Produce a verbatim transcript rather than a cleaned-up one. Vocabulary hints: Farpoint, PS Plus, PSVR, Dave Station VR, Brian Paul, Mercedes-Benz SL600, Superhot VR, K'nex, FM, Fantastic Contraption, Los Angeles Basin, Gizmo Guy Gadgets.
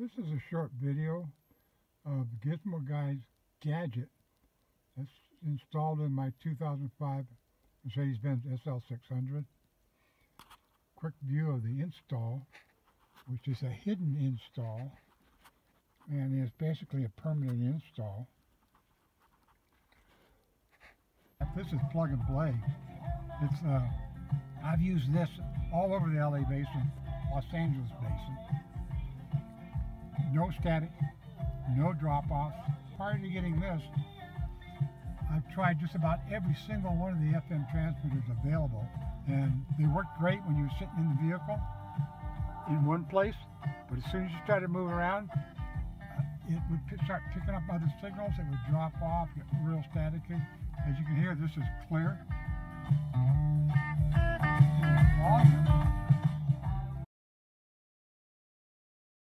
This is a short video of Gizmo Guy's gadget that's installed in my two thousand five Mercedes-Benz S L six hundred. Quick view of the install, which is a hidden install, and it's basically a permanent install. This is plug and play. It's uh, I've used this all over the L A Basin, Los Angeles Basin. No static, no drop-offs. Prior to getting this, I've tried just about every single one of the F M transmitters available, and they work great when you're sitting in the vehicle in one place, but as soon as you try to move around, uh, it would start picking up other signals, it would drop off, get real staticky. As you can hear, this is clear. Volume.